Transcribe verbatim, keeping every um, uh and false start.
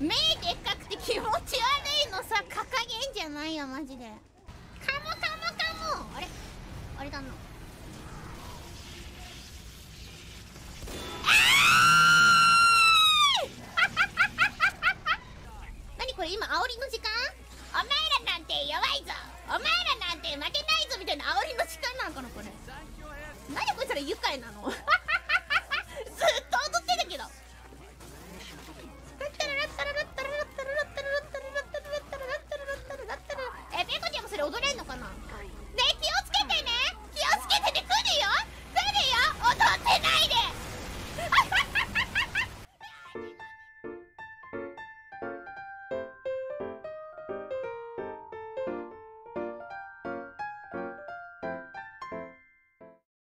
目でっかくて気持ち悪いのさ、掲げんじゃないよマジで。カモカモカモ。あれあれだな。なにこれ、今煽りの時間？お前らなんて弱いぞ、お前らなんて負けないぞみたいな煽りの時間なのかなこれ。なんでこいつら愉快なの？